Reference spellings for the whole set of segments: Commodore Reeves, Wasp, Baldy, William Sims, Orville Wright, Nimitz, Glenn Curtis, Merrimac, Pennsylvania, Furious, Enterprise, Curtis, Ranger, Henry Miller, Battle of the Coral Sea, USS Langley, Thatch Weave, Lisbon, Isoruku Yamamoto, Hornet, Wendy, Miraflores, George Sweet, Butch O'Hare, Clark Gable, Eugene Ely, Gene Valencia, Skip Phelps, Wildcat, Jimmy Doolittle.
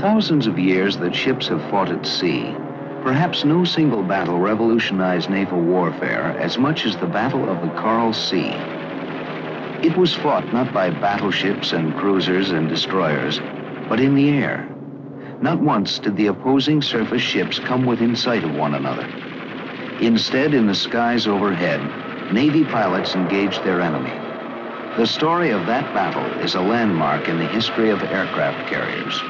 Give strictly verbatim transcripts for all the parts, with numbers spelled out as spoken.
thousands of years that ships have fought at sea, perhaps no single battle revolutionized naval warfare as much as the Battle of the Coral Sea. It was fought not by battleships and cruisers and destroyers, but in the air. Not once did the opposing surface ships come within sight of one another. Instead, in the skies overhead, Navy pilots engaged their enemy. The story of that battle is a landmark in the history of aircraft carriers.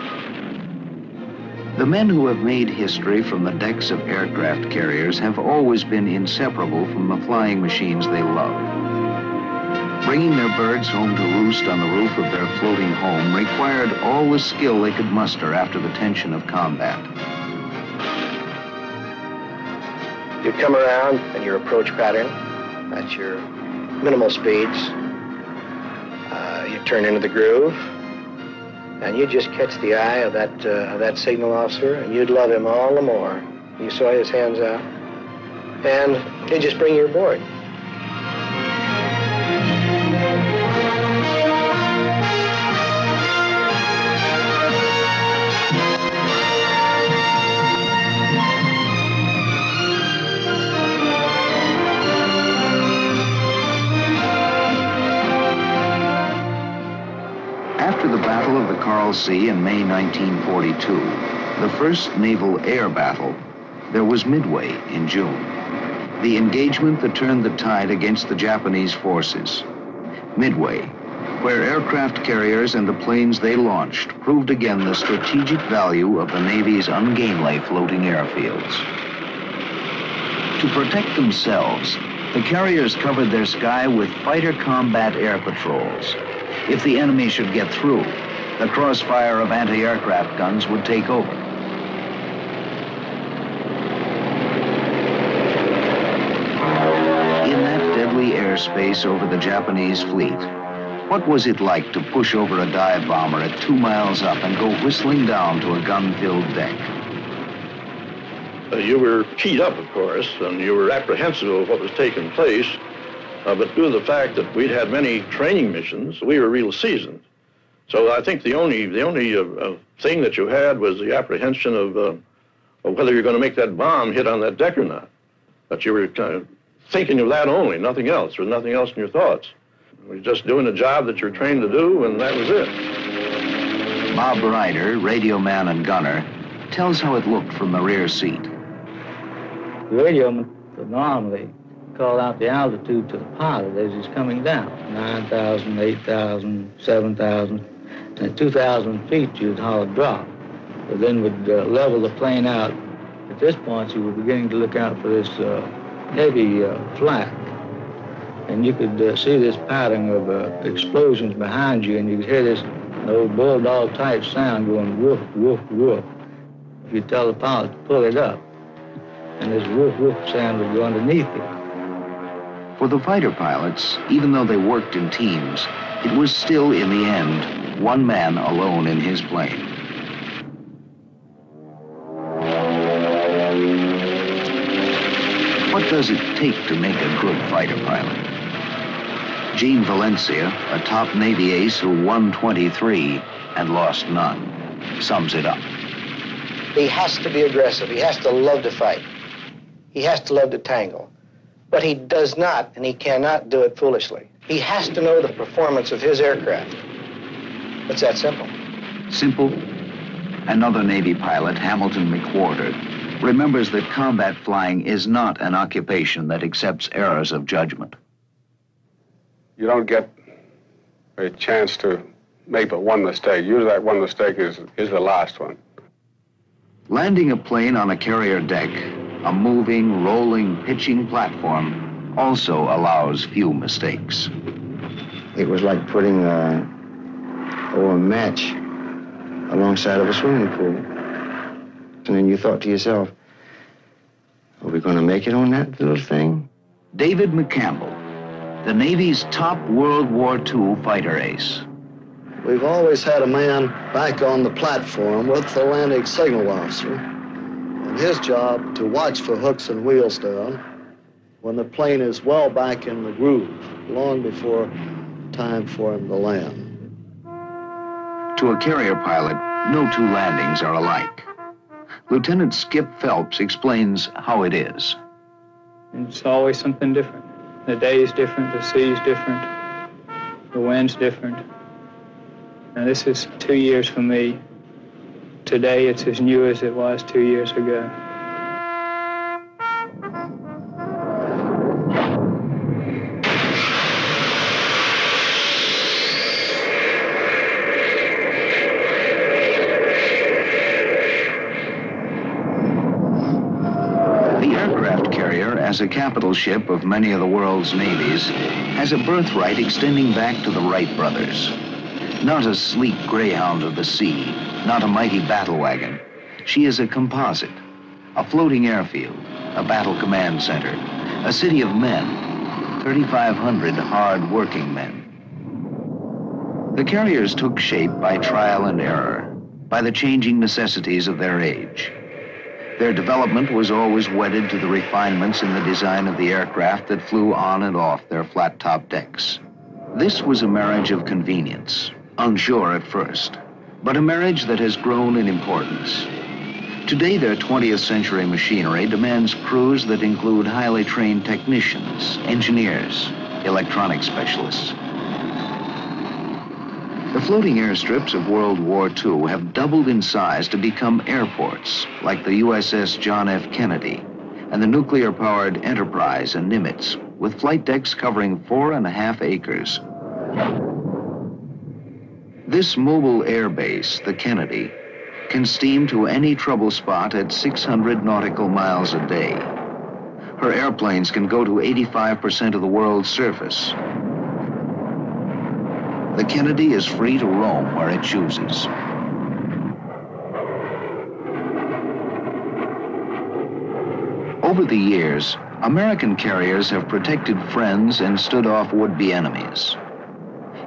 The men who have made history from the decks of aircraft carriers have always been inseparable from the flying machines they love. Bringing their birds home to roost on the roof of their floating home required all the skill they could muster after the tension of combat. You come around and your approach pattern, that's your minimal speeds. Uh, you turn into the groove, and you just catch the eye of that uh, of that signal officer, and you'd love him all the more. You saw his hands out, and they just bring you aboard. After the Battle of the Coral Sea in May nineteen forty-two, the first naval air battle, there was Midway in June, the engagement that turned the tide against the Japanese forces. Midway, where aircraft carriers and the planes they launched proved again the strategic value of the Navy's ungainly floating airfields. To protect themselves, the carriers covered their sky with fighter combat air patrols. If the enemy should get through, the crossfire of anti-aircraft guns would take over. In that deadly airspace over the Japanese fleet, what was it like to push over a dive bomber at two miles up and go whistling down to a gun-filled deck? Uh, you were keyed up, of course, and you were apprehensive of what was taking place. Uh, but due to the fact that we'd had many training missions, we were real seasoned. So I think the only, the only uh, uh, thing that you had was the apprehension of, uh, of whether you're going to make that bomb hit on that deck or not. But you were kind of thinking of that only, nothing else. There was nothing else in your thoughts. You were just doing a job that you're trained to do, and that was it. Bob Ryder, radio man and gunner, tells how it looked from the rear seat. The radio man normally call out the altitude to the pilot as he's coming down, nine thousand, eight thousand, seven thousand. And at two thousand feet, you'd holler drop. But then would uh, level the plane out. At this point, you were beginning to look out for this uh, heavy uh, flak. And you could uh, see this pattern of uh, explosions behind you, and you could hear this old bulldog-type sound going woof, woof, woof. If you tell the pilot to pull it up, and this woof, woof sound would go underneath it. For the fighter pilots, even though they worked in teams, it was still, in the end, one man alone in his plane. What does it take to make a good fighter pilot? Gene Valencia, a top Navy ace who won twenty-three and lost none, sums it up. He has to be aggressive. He has to love to fight. He has to love to tangle. But he does not, and he cannot do it foolishly. He has to know the performance of his aircraft. It's that simple. Simple? Another Navy pilot, Hamilton McWhorter, remembers that combat flying is not an occupation that accepts errors of judgment. You don't get a chance to make but one mistake. Usually that one mistake is, is the last one. Landing a plane on a carrier deck, a moving, rolling, pitching platform, also allows few mistakes. It was like putting a, oh, a match alongside of a swimming pool. And then you thought to yourself, are we going to make it on that little thing? David McCampbell, the Navy's top World War Two fighter ace. We've always had a man back on the platform with the landing signal officer. His job to watch for hooks and wheels down when the plane is well back in the groove, long before time for him to land. To a carrier pilot, no two landings are alike. Lieutenant Skip Phelps explains how it is. It's always something different. The day is different, the sea is different, the wind's different. Now this is two years for me. Today it's as new as it was two years ago. As a capital ship of many of the world's navies, has a birthright extending back to the Wright brothers. Not a sleek greyhound of the sea, not a mighty battle wagon. She is a composite, a floating airfield, a battle command center, a city of men, thirty-five hundred hard-working men. The carriers took shape by trial and error, by the changing necessities of their age. Their development was always wedded to the refinements in the design of the aircraft that flew on and off their flat-top decks. This was a marriage of convenience, unsure at first, but a marriage that has grown in importance. Today, their twentieth century machinery demands crews that include highly trained technicians, engineers, electronic specialists. The floating airstrips of World War Two have doubled in size to become airports, like the U S S John F. Kennedy and the nuclear-powered Enterprise and Nimitz, with flight decks covering four and a half acres. This mobile air base, the Kennedy, can steam to any trouble spot at six hundred nautical miles a day. Her airplanes can go to eighty-five percent of the world's surface. The Kennedy is free to roam where it chooses. Over the years, American carriers have protected friends and stood off would-be enemies.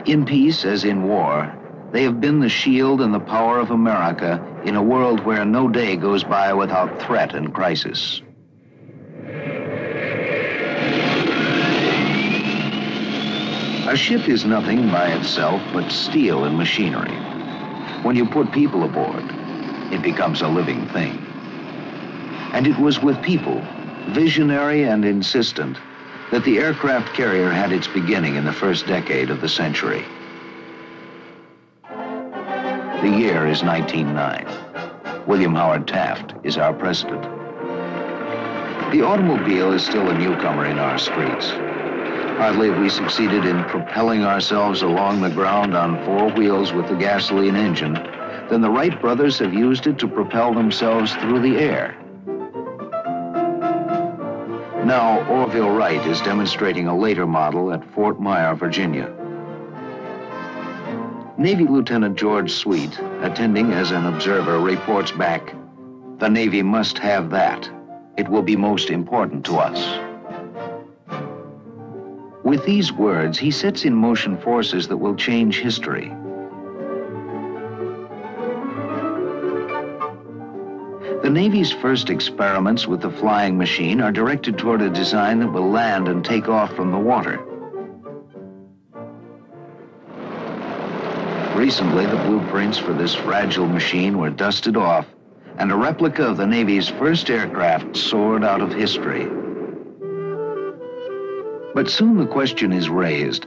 In peace, as in war, they have been the shield and the power of America in a world where no day goes by without threat and crisis. A ship is nothing by itself but steel and machinery. When you put people aboard, it becomes a living thing. And it was with people, visionary and insistent, that the aircraft carrier had its beginning in the first decade of the century. The year is nineteen oh nine. William Howard Taft is our president. The automobile is still a newcomer in our streets. Hardly have we succeeded in propelling ourselves along the ground on four wheels with the gasoline engine, then the Wright brothers have used it to propel themselves through the air. Now, Orville Wright is demonstrating a later model at Fort Myer, Virginia. Navy Lieutenant George Sweet, attending as an observer, reports back, "The Navy must have that. It will be most important to us." With these words, he sets in motion forces that will change history. The Navy's first experiments with the flying machine are directed toward a design that will land and take off from the water. Recently, the blueprints for this fragile machine were dusted off, and a replica of the Navy's first aircraft soared out of history. But soon the question is raised,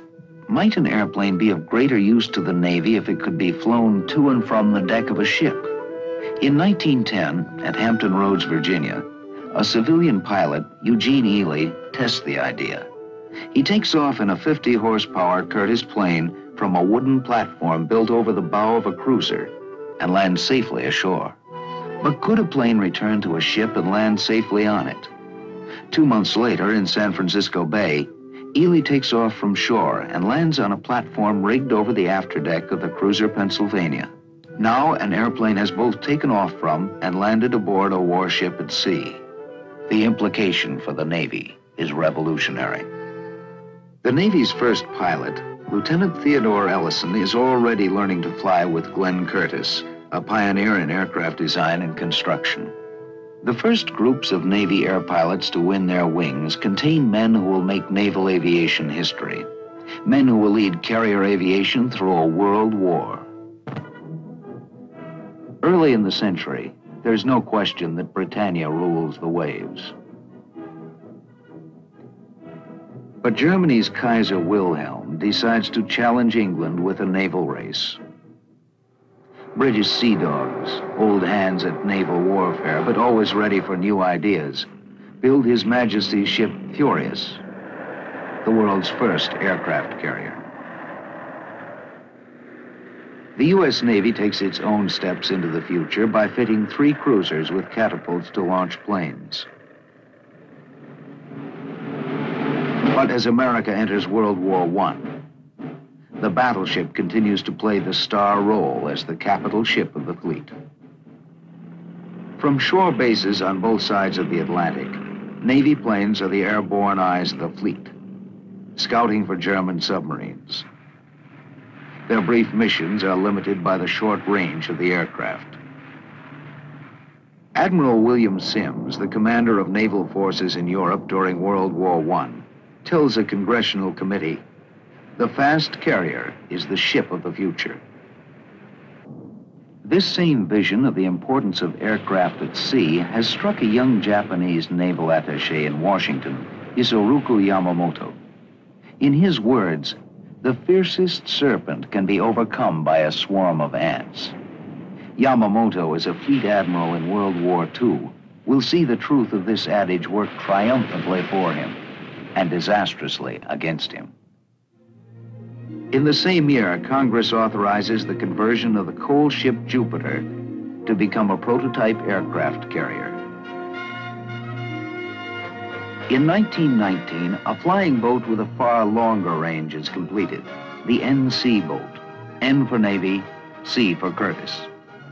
might an airplane be of greater use to the Navy if it could be flown to and from the deck of a ship? In nineteen ten, at Hampton Roads, Virginia, a civilian pilot, Eugene Ely, tests the idea. He takes off in a fifty horsepower Curtis plane from a wooden platform built over the bow of a cruiser and lands safely ashore. But could a plane return to a ship and land safely on it? Two months later, in San Francisco Bay, Ely takes off from shore and lands on a platform rigged over the afterdeck of the cruiser Pennsylvania. Now an airplane has both taken off from and landed aboard a warship at sea. The implication for the Navy is revolutionary. The Navy's first pilot, Lieutenant Theodore Ellison, is already learning to fly with Glenn Curtis, a pioneer in aircraft design and construction. The first groups of Navy air pilots to win their wings contain men who will make naval aviation history, men who will lead carrier aviation through a world war. Early in the century, there's no question that Britannia rules the waves. But Germany's Kaiser Wilhelm decides to challenge England with a naval race. British sea dogs, old hands at naval warfare, but always ready for new ideas, build His Majesty's ship Furious, the world's first aircraft carrier. The U S Navy takes its own steps into the future by fitting three cruisers with catapults to launch planes. But as America enters World War One, the battleship continues to play the star role as the capital ship of the fleet. From shore bases on both sides of the Atlantic, Navy planes are the airborne eyes of the fleet, scouting for German submarines. Their brief missions are limited by the short range of the aircraft. Admiral William Sims, the commander of naval forces in Europe during World War One, tells a congressional committee, "The fast carrier is the ship of the future." This same vision of the importance of aircraft at sea has struck a young Japanese naval attaché in Washington, Isoruku Yamamoto. In his words, the fiercest serpent can be overcome by a swarm of ants. Yamamoto, as a fleet admiral in World War Two, will see the truth of this adage work triumphantly for him and disastrously against him. In the same year, Congress authorizes the conversion of the coal ship Jupiter to become a prototype aircraft carrier. In nineteen nineteen, a flying boat with a far longer range is completed, the N C boat, N for Navy, C for Curtis.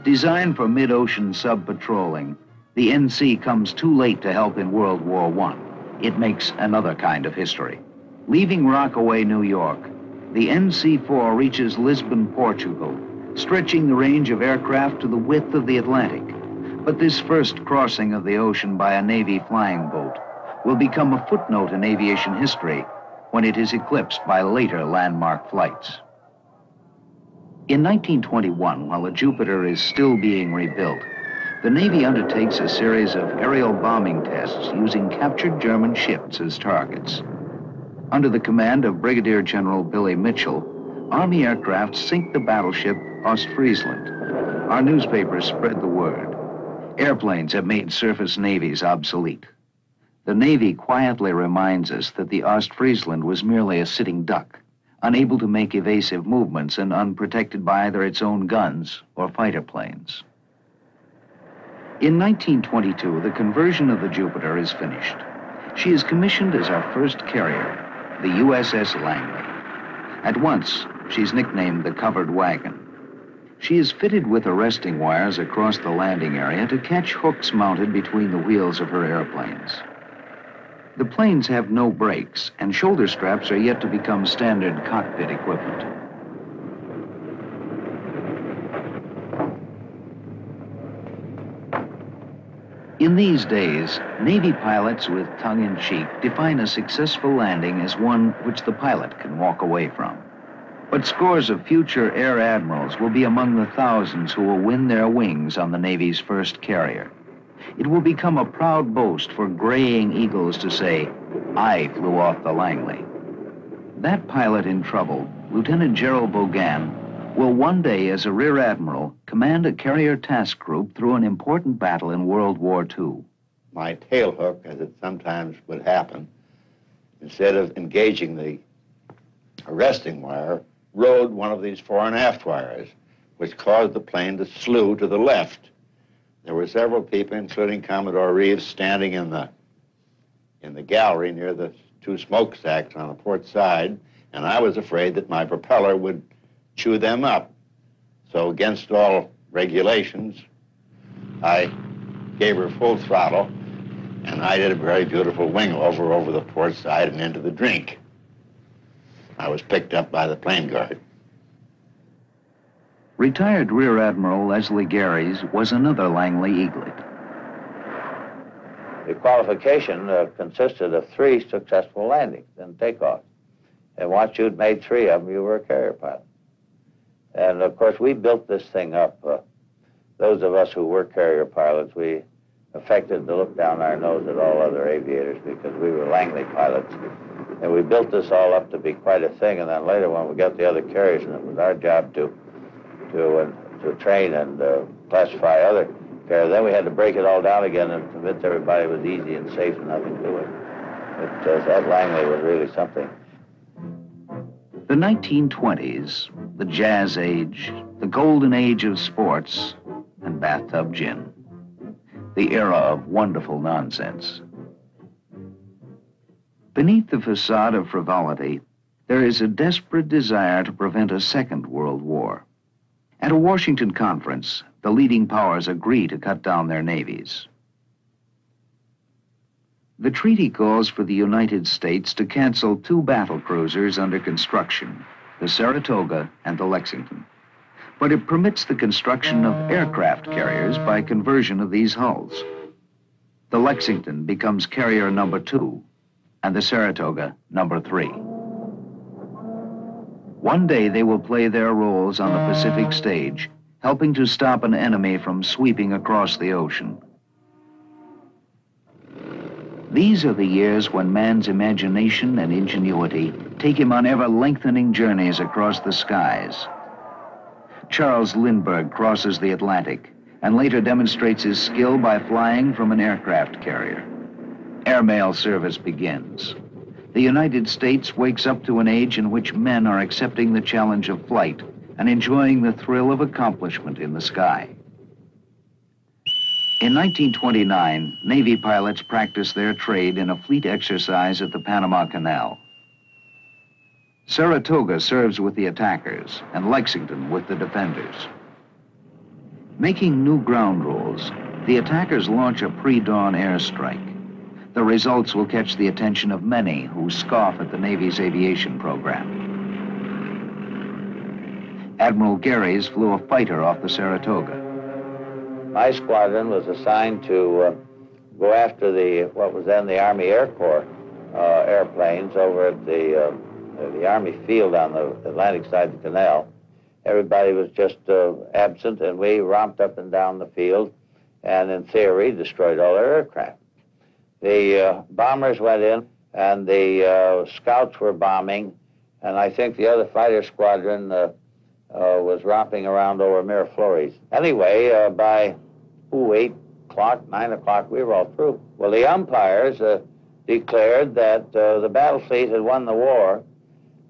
Designed for mid-ocean sub-patrolling, the N C comes too late to help in World War One. It makes another kind of history. Leaving Rockaway, New York, the N C four reaches Lisbon, Portugal, stretching the range of aircraft to the width of the Atlantic. But this first crossing of the ocean by a Navy flying boat will become a footnote in aviation history when it is eclipsed by later landmark flights. In nineteen twenty-one, while the Jupiter is still being rebuilt, the Navy undertakes a series of aerial bombing tests using captured German ships as targets. Under the command of Brigadier General Billy Mitchell, Army aircraft sink the battleship Ostfriesland. Our newspapers spread the word. Airplanes have made surface navies obsolete. The Navy quietly reminds us that the Ostfriesland was merely a sitting duck, unable to make evasive movements and unprotected by either its own guns or fighter planes. In nineteen twenty-two, the conversion of the Jupiter is finished. She is commissioned as our first carrier, the U S S Langley. At once, she's nicknamed the Covered Wagon. She is fitted with arresting wires across the landing area to catch hooks mounted between the wheels of her airplanes. The planes have no brakes, and shoulder straps are yet to become standard cockpit equipment. In these days, Navy pilots with tongue-in-cheek define a successful landing as one which the pilot can walk away from. But scores of future air admirals will be among the thousands who will win their wings on the Navy's first carrier. It will become a proud boast for graying eagles to say, "I flew off the Langley." That pilot in trouble, Lieutenant Gerald Vaughan, will one day, as a rear admiral, command a carrier task group through an important battle in World War Two. My tail hook, as it sometimes would happen, instead of engaging the arresting wire, rode one of these fore and aft wires, which caused the plane to slew to the left. There were several people, including Commodore Reeves, standing in the, in the gallery near the two smoke sacks on the port side, and I was afraid that my propeller would chew them up. So against all regulations, I gave her full throttle, and I did a very beautiful wing over over the port side and into the drink. I was picked up by the plane guard. Retired Rear Admiral Leslie Garries was another Langley eaglet. The qualification uh, consisted of three successful landings and takeoffs. And once you'd made three of them, you were a carrier pilot. And, of course, we built this thing up. Uh, Those of us who were carrier pilots, we affected to look down our nose at all other aviators because we were Langley pilots. And we built this all up to be quite a thing, and then later when we got the other carriers, and it was our job to to, uh, to train and uh, classify other carriers, then we had to break it all down again and convince everybody it was easy and safe and nothing to it. But uh, that Langley was really something. The nineteen twenties, the jazz age, the golden age of sports, and bathtub gin. The era of wonderful nonsense. Beneath the facade of frivolity, there is a desperate desire to prevent a second world war. At a Washington conference, the leading powers agree to cut down their navies. The treaty calls for the United States to cancel two battle cruisers under construction, the Saratoga and the Lexington. But it permits the construction of aircraft carriers by conversion of these hulls. The Lexington becomes carrier number two, and the Saratoga number three. One day they will play their roles on the Pacific stage, helping to stop an enemy from sweeping across the ocean. These are the years when man's imagination and ingenuity take him on ever-lengthening journeys across the skies. Charles Lindbergh crosses the Atlantic and later demonstrates his skill by flying from an aircraft carrier. Airmail service begins. The United States wakes up to an age in which men are accepting the challenge of flight and enjoying the thrill of accomplishment in the sky. In nineteen twenty-nine, Navy pilots practice their trade in a fleet exercise at the Panama Canal. Saratoga serves with the attackers and Lexington with the defenders. Making new ground rules, the attackers launch a pre-dawn airstrike. The results will catch the attention of many who scoff at the Navy's aviation program. Admiral Gary's flew a fighter off the Saratoga. My squadron was assigned to uh, go after the, what was then the Army Air Corps uh, airplanes over at the, uh, the Army field on the Atlantic side of the canal. Everybody was just uh, absent, and we romped up and down the field and, in theory, destroyed all their aircraft. The uh, bombers went in, and the uh, scouts were bombing, and I think the other fighter squadron uh, Uh, was romping around over Miraflores. Anyway, uh, by ooh, eight o'clock, nine o'clock, we were all through. Well, the umpires uh, declared that uh, the battle fleet had won the war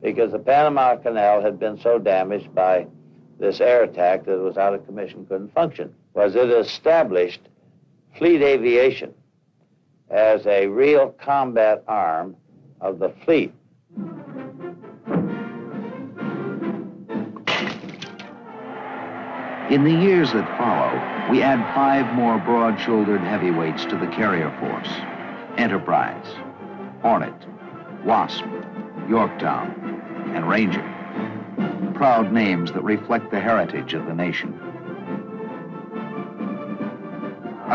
because the Panama Canal had been so damaged by this air attack that it was out of commission, couldn't function. Was it established fleet aviation as a real combat arm of the fleet. In the years that follow, we add five more broad-shouldered heavyweights to the carrier force. Enterprise, Hornet, Wasp, Yorktown, and Ranger. Proud names that reflect the heritage of the nation.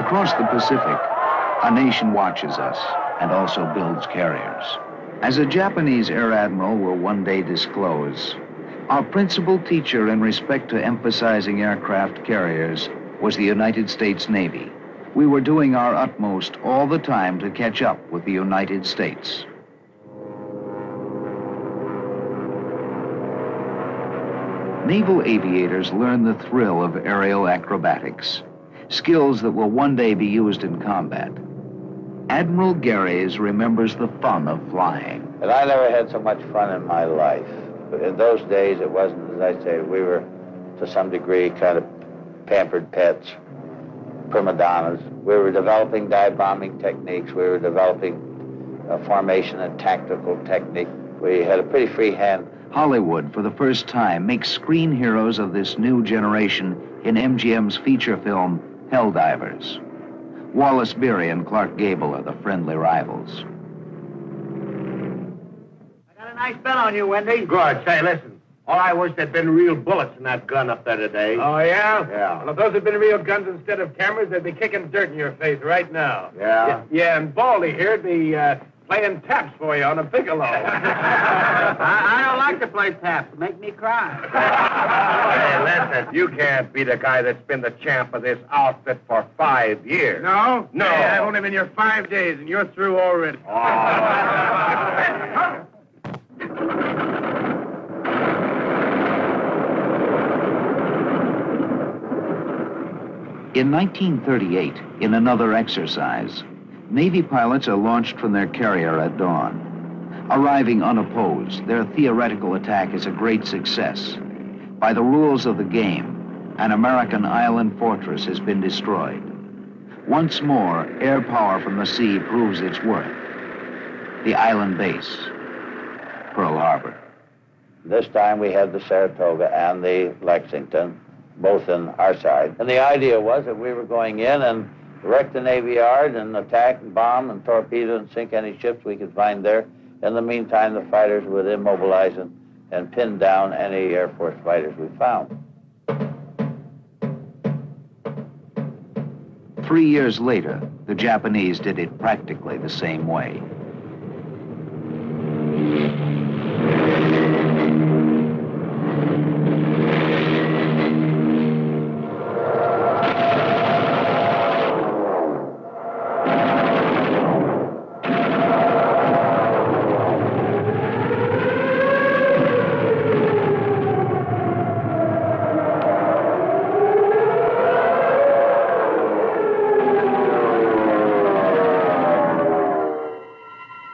Across the Pacific, a nation watches us and also builds carriers. As a Japanese air admiral will one day disclose, our principal teacher in respect to emphasizing aircraft carriers was the United States Navy. We were doing our utmost all the time to catch up with the United States. Naval aviators learn the thrill of aerial acrobatics, skills that will one day be used in combat. Admiral Gary's remembers the fun of flying. And I never had so much fun in my life. In those days, it wasn't, as I say, we were, to some degree, kind of pampered pets, prima donnas. We were developing dive bombing techniques. We were developing uh, formation and tactical technique. We had a pretty free hand. Hollywood, for the first time, makes screen heroes of this new generation in M G M's feature film, Helldivers. Wallace Beery and Clark Gable are the friendly rivals. Nice bet on you, Wendy. Good. Say, listen. All I wish there'd been real bullets in that gun up there today. Oh, yeah? Yeah. Well, if those had been real guns instead of cameras, they'd be kicking dirt in your face right now. Yeah? Yeah, yeah, and Baldy here'd be uh, playing taps for you on a piccolo. I, I don't like to play taps. Make me cry. Hey, listen, you can't be the guy that's been the champ of this outfit for five years. No? No. Hey, I've only been here five days, and you're through already. Oh. In nineteen thirty-eight, in another exercise, Navy pilots are launched from their carrier at dawn. Arriving unopposed, their theoretical attack is a great success. By the rules of the game, an American island fortress has been destroyed. Once more, air power from the sea proves its worth. The island base, Pearl Harbor. This time we had the Saratoga and the Lexington, both on our side. And the idea was that we were going in and wreck the Navy Yard and attack and bomb and torpedo and sink any ships we could find there. In the meantime, the fighters would immobilize and, and pin down any Air Force fighters we found. Three years later, the Japanese did it practically the same way.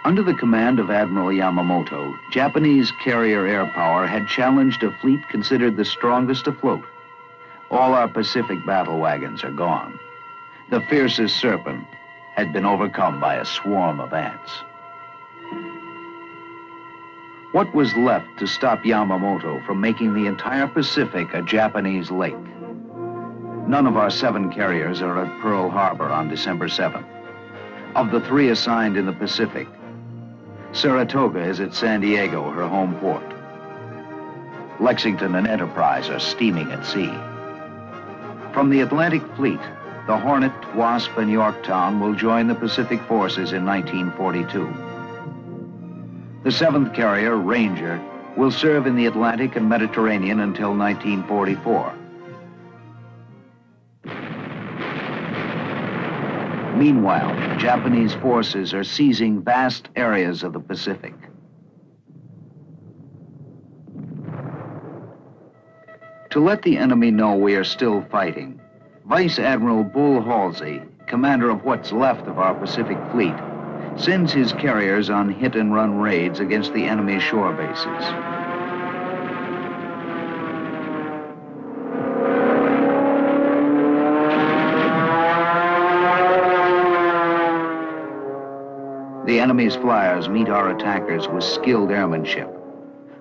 Under the command of Admiral Yamamoto, Japanese carrier air power had challenged a fleet considered the strongest afloat. All our Pacific battle wagons are gone. The fiercest serpent had been overcome by a swarm of ants. What was left to stop Yamamoto from making the entire Pacific a Japanese lake? None of our seven carriers are at Pearl Harbor on December seventh. Of the three assigned in the Pacific, Saratoga is at San Diego, her home port. Lexington and Enterprise are steaming at sea. From the Atlantic Fleet, the Hornet, Wasp, and Yorktown will join the Pacific forces in nineteen forty-two. The seventh carrier, Ranger, will serve in the Atlantic and Mediterranean until nineteen forty-four. Meanwhile, Japanese forces are seizing vast areas of the Pacific. To let the enemy know we are still fighting, Vice Admiral Bull Halsey, commander of what's left of our Pacific Fleet, sends his carriers on hit-and-run raids against the enemy shore bases. The enemy's flyers meet our attackers with skilled airmanship.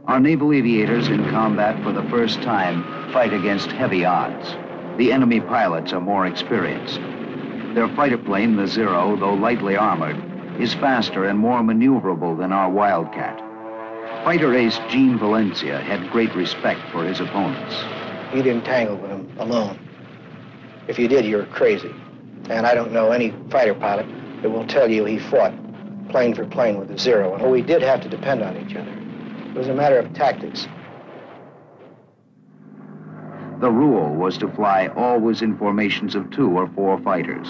Our naval aviators in combat for the first time fight against heavy odds. The enemy pilots are more experienced. Their fighter plane, the Zero, though lightly armored, is faster and more maneuverable than our Wildcat. Fighter ace Gene Valencia had great respect for his opponents. You didn't tangle with him alone. If you did, you were crazy. And I don't know any fighter pilot that will tell you he fought plane for plane with the Zero, and we did have to depend on each other. It was a matter of tactics. The rule was to fly always in formations of two or four fighters.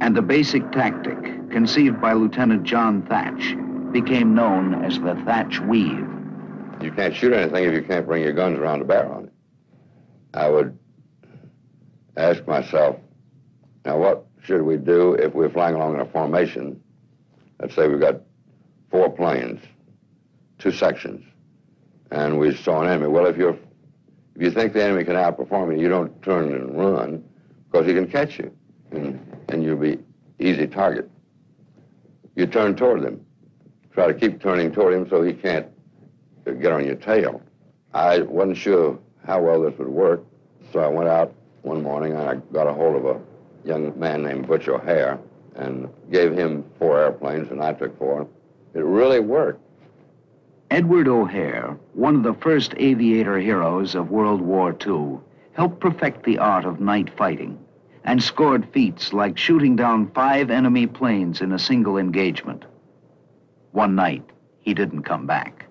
And the basic tactic, conceived by Lieutenant John Thatch, became known as the Thatch Weave. You can't shoot anything if you can't bring your guns around the barrel on it. I would ask myself, now what should we do if we're flying along in a formation? Let's say we've got four planes, two sections, and we saw an enemy. Well, if you're, if you think the enemy can outperform you, you don't turn and run, because he can catch you, and, and you'll be easy target. You turn toward him. Try to keep turning toward him so he can't get on your tail. I wasn't sure how well this would work, so I went out one morning and I got a hold of a young man named Butch O'Hare and gave him four airplanes, and I took four. It really worked. Edward O'Hare, one of the first aviator heroes of World War Two, helped perfect the art of night fighting, and scored feats like shooting down five enemy planes in a single engagement. One night, he didn't come back.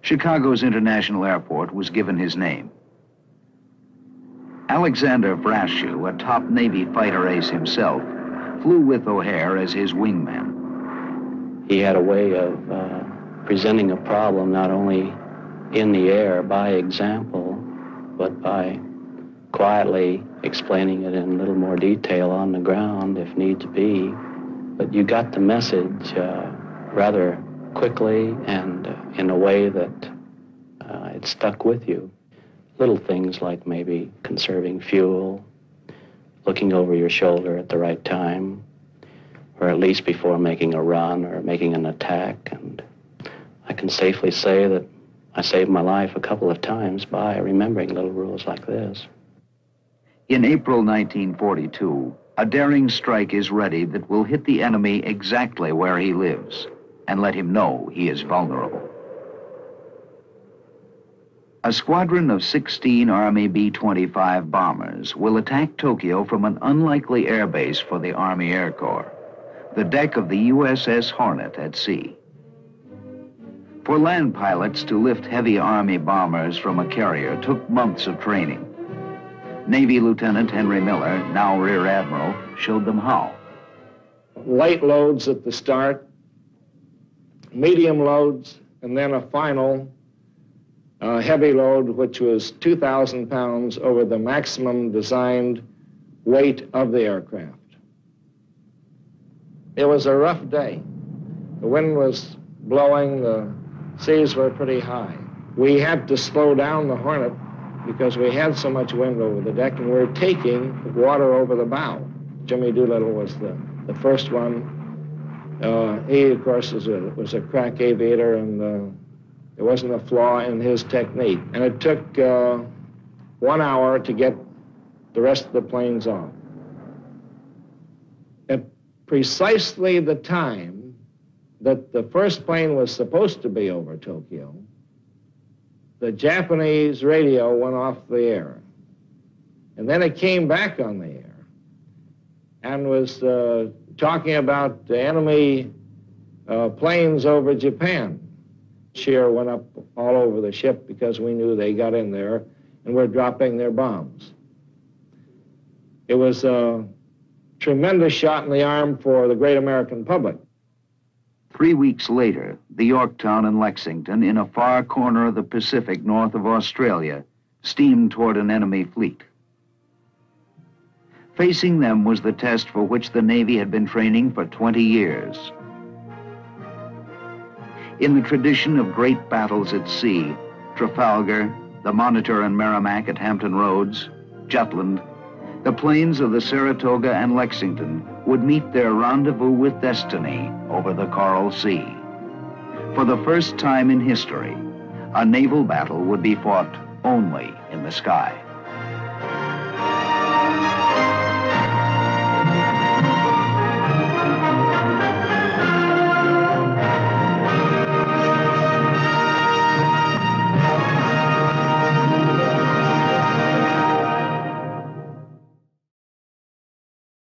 Chicago's International Airport was given his name. Alexander Brashew, a top Navy fighter ace himself, flew with O'Hare as his wingman. He had a way of uh, presenting a problem not only in the air by example, but by quietly explaining it in a little more detail on the ground if need to be. But you got the message uh, rather quickly and uh, in a way that uh, it stuck with you. Little things like maybe conserving fuel, looking over your shoulder at the right time, or at least before making a run or making an attack. And I can safely say that I saved my life a couple of times by remembering little rules like this. In April nineteen forty-two, a daring strike is ready that will hit the enemy exactly where he lives and let him know he is vulnerable. A squadron of sixteen Army B twenty-five bombers will attack Tokyo from an unlikely airbase for the Army Air Corps, the deck of the U S S Hornet at sea. For land pilots to lift heavy Army bombers from a carrier took months of training. Navy Lieutenant Henry Miller, now Rear Admiral, showed them how. Light loads at the start, medium loads, and then a final Uh, heavy load, which was two thousand pounds over the maximum designed weight of the aircraft. It was a rough day. The wind was blowing, the seas were pretty high. We had to slow down the Hornet because we had so much wind over the deck, and we were taking water over the bow. Jimmy Doolittle was the, the first one. Uh, he, of course, was a, was a crack aviator, and uh, there wasn't a flaw in his technique. And it took uh, one hour to get the rest of the planes off. At precisely the time that the first plane was supposed to be over Tokyo, the Japanese radio went off the air. And then it came back on the air and was uh, talking about the enemy uh, planes over Japan. Cheer went up all over the ship because we knew they got in there and were dropping their bombs. It was a tremendous shot in the arm for the great American public. Three weeks later, the Yorktown and Lexington, in a far corner of the Pacific north of Australia, steamed toward an enemy fleet. Facing them was the test for which the Navy had been training for twenty years. In the tradition of great battles at sea, Trafalgar, the Monitor and Merrimac at Hampton Roads, Jutland, the planes of the Saratoga and Lexington would meet their rendezvous with destiny over the Coral Sea. For the first time in history, a naval battle would be fought only in the sky.